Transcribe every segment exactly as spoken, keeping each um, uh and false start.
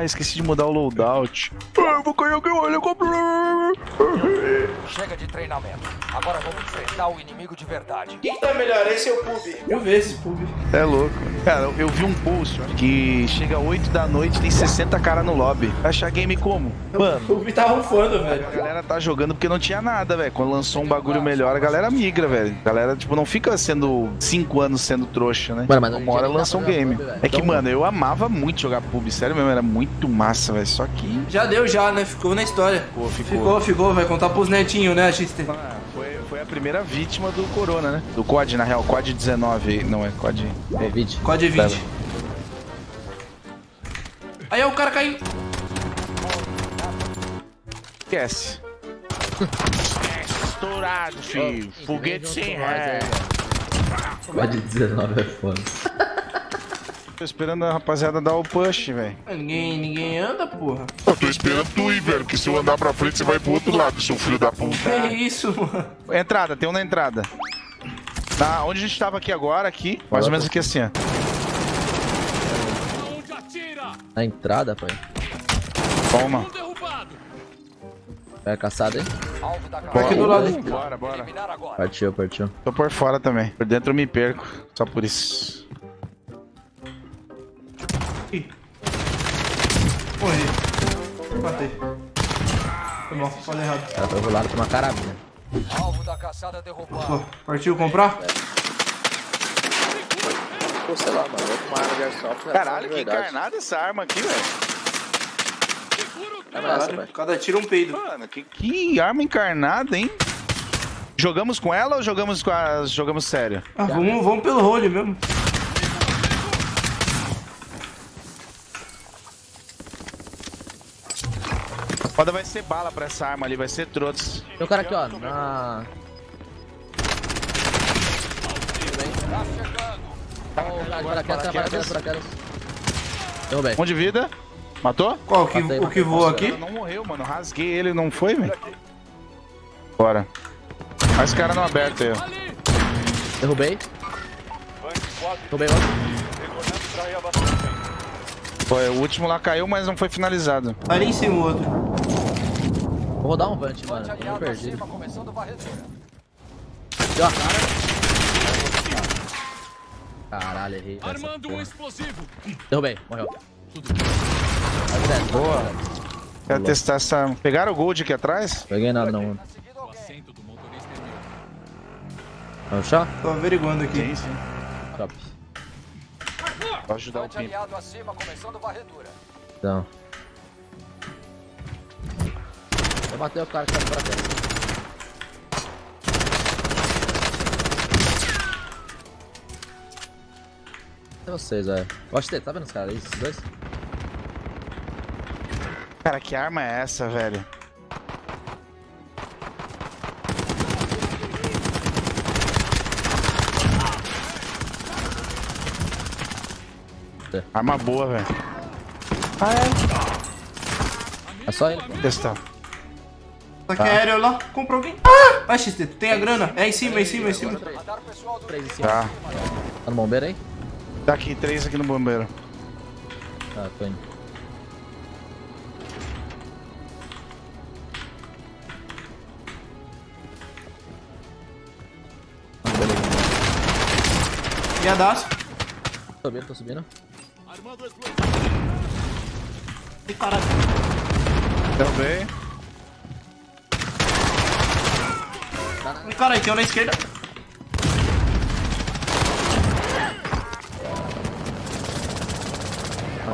Ah, esqueci de mudar o loadout. Eu vou cair aqui, olha, eu compro. Chega de treinamento. Agora vamos enfrentar o inimigo de verdade. Quem tá melhor, esse é o pub. Eu vejo esse pub. É louco. Cara, eu vi um post que chega às oito da noite, tem sessenta caras no lobby. Achar game como? Mano, o pub tá rufando, velho. A galera tá jogando porque não tinha nada, velho. Quando lançou um bagulho melhor, a galera migra, velho. A galera, tipo, não fica sendo cinco anos sendo trouxa, né? Mano, mas uma hora lança um game. Pub, é que, mano, eu amava muito jogar pub, sério mesmo, era muito... muito massa, velho. Só que... Já deu já, né? Ficou na história. Pô, ficou. Ficou, ficou. Vai contar pros netinhos, né, X T? Ah, foi, foi a primeira vítima do corona, né? Do C O D, na real. C O D dezenove. Não, é C O D... É vinte. C O D vinte. Aí, é o cara caindo. Esquece. Estourado, filho. Oh, foguete sem ré. C O D dezenove é foda. Tô esperando a rapaziada dar o push, velho. Ninguém, ninguém anda, porra. Eu tô esperando tu ir, velho, que se eu andar pra frente, você vai pro outro lado, seu filho da puta. É isso, mano. Entrada, tem um na entrada. Tá, onde a gente tava aqui agora, aqui, mais ou menos aqui assim, ó. Na entrada, pai. Toma. É caçada, hein? Tá aqui do lado, hein? Bora, bora. Partiu, partiu. Tô por fora também. Por dentro eu me perco, só por isso. Ih. Morri. Matei. Foi mal, falei errado. O cara foi rolado com uma carabina. Alvo da caçada derrubado. Partiu comprar? É. Pô, sei lá, mano. Eu com uma arma de airsoft. Caralho, que encarnada essa arma aqui, velho. É massa, velho. Cada tiro um peido. Mano, que, que arma encarnada, hein? Jogamos com ela ou jogamos com a... jogamos sério? Ah, vamos, vamos pelo role mesmo. Foda vai ser bala pra essa arma ali, vai ser trotos. Tem um cara aqui, ó, na... Tá chegando. Deu bem. Um de vida. Matou? Qual que, matei, o matei, que voou aqui? Não morreu, mano. Rasguei ele, não foi, velho? Bora. Olha esse cara no aberto aí, ó. Derrubei. Derrubei logo. Foi, o último lá caiu, mas não foi finalizado. Ali em cima o outro. Vou dar um vant, mano. Eu me perdi. Deu a cara. Caralho, errei. Armando um explosivo. Derrubei, morreu. Boa. Quero testar essa. Pegaram o gold aqui atrás? Peguei nada, não, mano. Vamos achar? Tô averiguando aqui. Sim, sim. Top. Vou ajudar o time. Então. Eu matei o cara que tá pra dentro. Tem vocês, velho. Gosto dele, tá vendo os caras aí? Esses dois? Cara, que arma é essa, velho? Arma boa, velho. Ah, é? É só ele. Vou testar. Tá que aéreo lá, compra alguém. Ah! Vai, X T, tu tem a grana? É em cima, em cima, em cima. Tá. Tá no bombeiro aí? Tá aqui, três aqui no bombeiro. Tá, tô indo. Viadaço. Tô subindo, tô subindo. Tem parado. Também. Um cara aí, tem um na esquerda.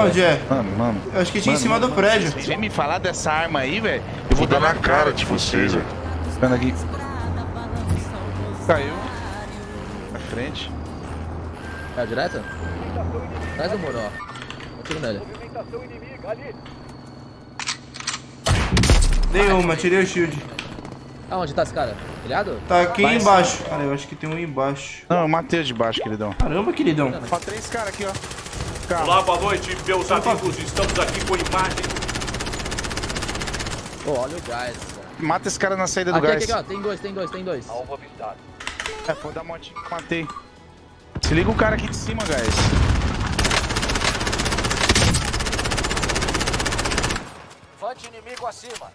Onde é? Mano, mano. Eu acho que tinha mano, em cima mano, do prédio. Vocês vêm me falar dessa arma aí, velho? Eu vou, vou dar na cara, cara de vocês, velho. Ficando aqui. Caiu. Na frente. É a direita? Atrás do muro, ó. Atiro nele. Dei uma, tirei o shield. Aonde tá esse cara? Telhado? Tá aqui vai embaixo. Cara, eu acho que tem um embaixo. Não, eu matei de baixo, queridão. Caramba, queridão. Ó, três caras aqui, ó. Calma. Olá, boa noite, meus Opa. amigos. Estamos aqui com imagem. Pô, oh, olha o gás, cara. Mata esse cara na saída do aqui, gás. Aqui, aqui, ó. Tem dois, tem dois, tem dois. Alvo habilitado. É, vou dar motinho que matei. Se liga o cara aqui de cima, gás. inimigo acima.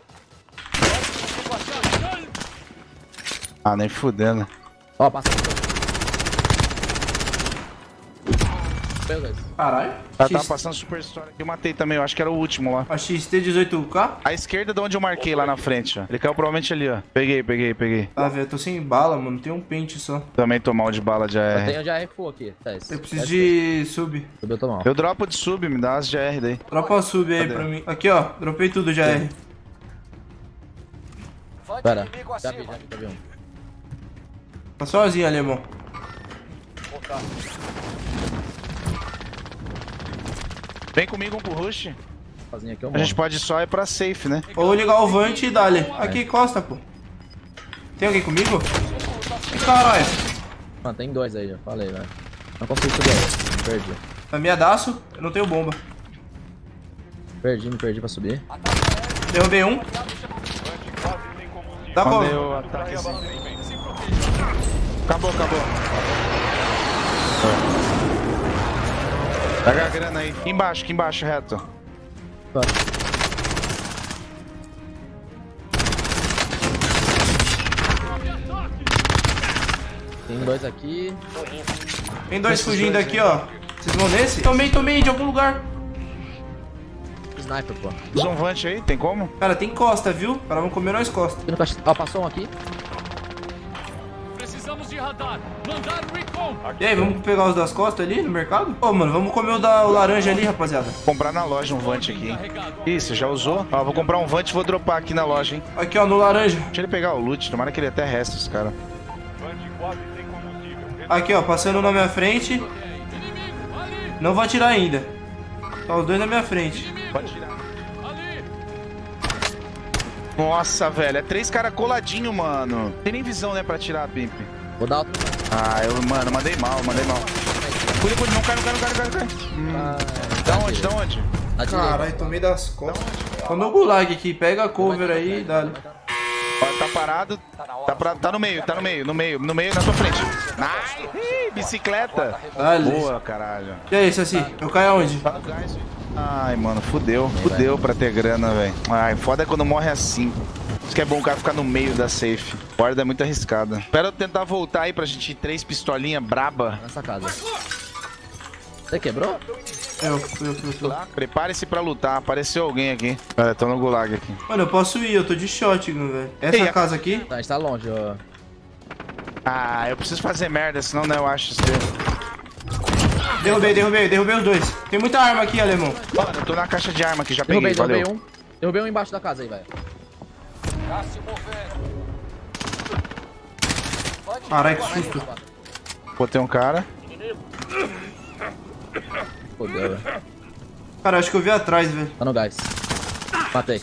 Inimigo acima. Ah, nem fudendo. Ó, oh, passou. Beleza. Caralho. Ela tava passando super história que eu matei também, eu acho que era o último lá. A X T dezoito K? A esquerda de onde eu marquei, oh, lá na frente, ó. Ele caiu provavelmente ali, ó. Peguei, peguei, peguei. Ah, velho, eu tô sem bala, mano. Tem um pente só. Também tô mal de bala de A R. Eu tenho de A R full aqui. Tá, eu preciso é de sub. Eu tô mal. Eu dropo de sub, me dá as de A R daí. Dropa a sub aí. Cadê? Pra mim. Aqui, ó. Dropei tudo de A R. Pera. Já vi, já vi, já vi um. Tá sozinho, alemão. Vou botar. Vem comigo um pro rush. Aqui, a gente pode só ir pra safe, né? Ou ligar o vant e dá-lhe. Aqui, costa, pô. Tem alguém comigo? Que caralho. Mano, tem dois aí, já falei, velho. Não consigo subir aí, perdi. Tá miadaço, eu não tenho bomba. Perdi, me perdi pra subir. Derrubei um. Dá bomba. Acabou, acabou. É. Pega a grana aí. Aqui embaixo, aqui embaixo, reto. Tá. Tem dois aqui. Tem dois fugindo aqui, ó. Vocês vão nesse? Tomei, tomei, de algum lugar. Sniper, pô. Usa um vant aí, tem como? Cara, tem costa, viu? Cara, vamos comer nós costas. Ó, passou um aqui. Precisamos de radar. Mandar o recon. E aí, vamos pegar os das costas ali no mercado? Ô, oh, mano, vamos comer o da o laranja ali, rapaziada. Vou comprar na loja um vant aqui, hein? Isso, já usou? Ó, vou comprar um vant e vou dropar aqui na loja, hein? Aqui, ó, no laranja. Deixa ele pegar o loot, tomara que ele até resta, esse cara. Aqui, ó, passando na minha frente. Não vou atirar ainda. Tá os dois na minha frente. Pode tirar. Nossa, velho, é três caras coladinho, mano. Tem nem visão, né, pra tirar, Pimp. Vou dar outro. Ah, eu, mano, mandei mal, mandei mal. Cuida, cuida, não cai, não cai, não cai, não cai. Hum. Ah, da onde, da onde? Caralho, tomei das costas. Tô no gulag aqui, pega a cover aí e dá. Ó, tá parado. Tá, tá, pra, tá no meio, tá no meio, no meio, no meio, na sua frente. Nice! Ih, bicicleta! Dale. Boa, caralho. E aí, Sacy? Eu caio aonde? Tá no gás, gente. Ai, mano, fudeu. Fudeu pra ter grana, velho. Ai, foda é quando morre assim. Isso que é bom o cara ficar no meio da safe. Guarda é muito arriscada. Espera eu tentar voltar aí pra gente ir três pistolinhas braba. Nessa casa. Você quebrou? Eu, eu, eu, eu. Prepare-se pra lutar. Apareceu alguém aqui. Cara, tô no gulag aqui. Mano, eu posso ir. Eu tô de shotgun, velho. Essa Ei, casa aqui? Tá, a gente tá longe, ó. Ah, eu preciso fazer merda, senão não eu acho isso. Derrubei, derrubei, derrubei os dois. Tem muita arma aqui, alemão. Mano, eu tô na caixa de arma aqui, já peguei, derrubei, valeu. Derrubei um. Derrubei um embaixo da casa aí, velho. Caralho, que susto. Botei um cara. Fodeu, velho. Cara, acho que eu vi atrás, velho. Tá no gás. Matei.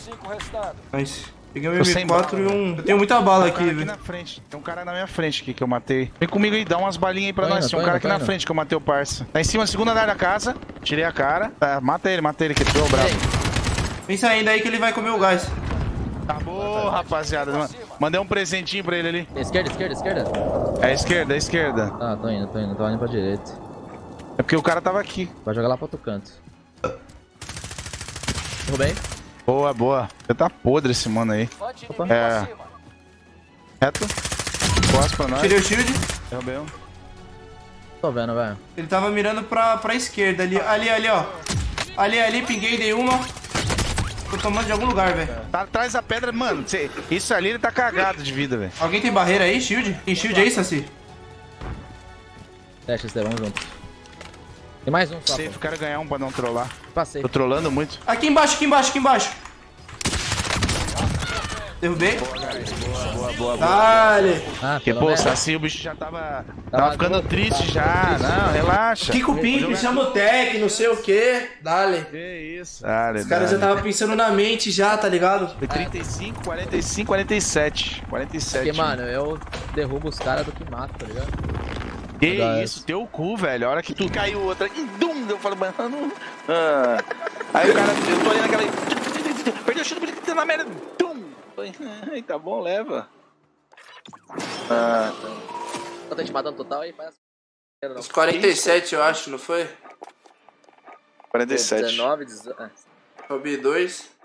Nice. Peguei um M quatro e um... Eu tenho muita bala aqui, velho. Tem um cara aqui na frente. Tem um cara na minha frente aqui que eu matei. Vem comigo aí, dá umas balinhas aí pra nós. Tem um cara aqui na frente que eu matei o parça. Tá em cima, segundo andar da casa. Tirei a cara. Tá, mata ele, mata ele que ele é brabo. Vem saindo aí que ele vai comer o gás. Acabou, rapaziada. Mandei um presentinho pra ele ali. Esquerda, esquerda, esquerda. É esquerda, é esquerda. Ah, tô indo, tô indo. Tô indo pra direita. É porque o cara tava aqui. Vai jogar lá pro outro canto. Tudo bem? Boa, boa. Você tá podre esse mano aí. Opa. É. Reto. Costas pra nós. Tirei o shield. Derrubei um. Tô vendo, velho. Ele tava mirando pra, pra esquerda ali. Ali, ali, ó. Ali, ali, pinguei, dei uma. Tô tomando de algum lugar, velho. Tá atrás da pedra, mano. Cê... Isso ali ele tá cagado de vida, velho. Alguém tem barreira aí? Shield? Tem shield aí, Sacy? Deixa esse vamos junto. Tem mais um só. Safe, eu quero ganhar um pra não trollar. Passei. Tô trollando muito. Aqui embaixo, aqui embaixo, aqui embaixo. Derrubei. Boa, guys. Boa, boa, boa. Dale. Ah, porque, pô, assim o bicho já tava... Tava, tava ficando boa, triste tava, já. Tava triste, não, né? Relaxa. Fica o Pimp, chama o Tec, não sei o quê. Dale. Que isso. Dale, os caras já tava pensando na mente já, tá ligado? Foi trinta e cinco, quarenta e cinco, quarenta e sete. quarenta e sete. Porque, mano, eu derrubo os caras do que mato, tá ligado? Que Gás. Isso, teu cu, velho. A hora que tu caiu outra. E dum, eu falo, mano. Ah. Aí o cara, eu tô ali naquela. Perdeu o chute, perdeu o chute na merda. Dum. Ai, tá bom, leva. Ah. Tá te matando total aí, parece. Os quarenta e sete, eu acho, não foi? quarenta e sete. dezenove, dezoito. Sobe dois.